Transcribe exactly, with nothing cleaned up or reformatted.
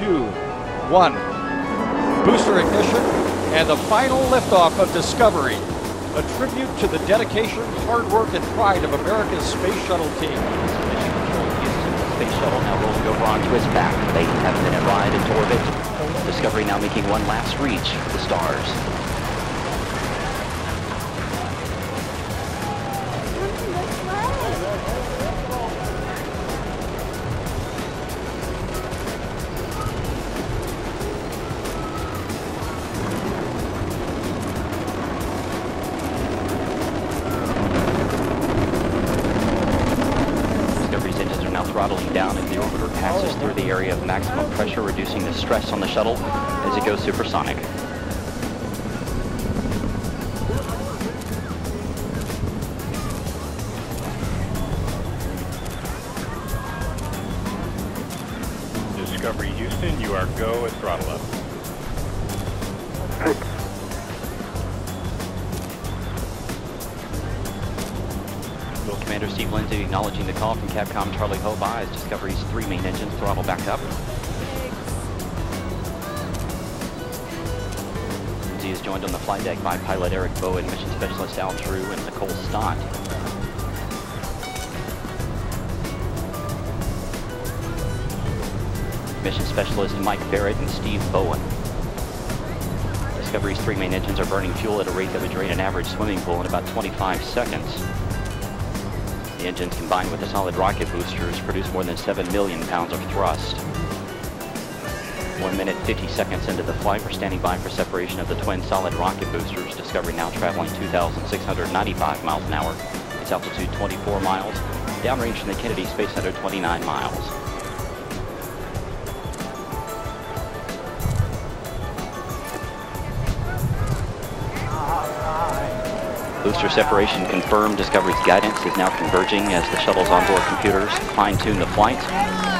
two, one. Booster ignition and the final liftoff of Discovery. A tribute to the dedication, hard work, and pride of America's space shuttle team. The space shuttle now rolling over onto its back with a ten minute ride into orbit. Discovery now making one last reach for the stars. Throttling down as the orbiter passes through the area of maximum pressure, reducing the stress on the shuttle as it goes supersonic. Discovery Houston, you are go at throttle up. Commander Steve Lindsay acknowledging the call from Capcom Charlie Hobie as Discovery's three main engines throttle back up. Lindsay is joined on the flight deck by pilot Eric Bowen, mission specialist Al Drew, and Nicole Stott. Mission specialist Mike Barrett and Steve Bowen. Discovery's three main engines are burning fuel at a rate that would drain an average swimming pool in about twenty-five seconds. The engines, combined with the solid rocket boosters, produce more than seven million pounds of thrust. one minute, fifty seconds into the flight, we're standing by for separation of the twin solid rocket boosters. Discovery now traveling two thousand six hundred ninety-five miles an hour. Its altitude twenty-four miles, downrange from the Kennedy Space Center twenty-nine miles. Booster separation confirmed. Discovery's guidance is now converging as the shuttle's onboard computers fine-tune the flight.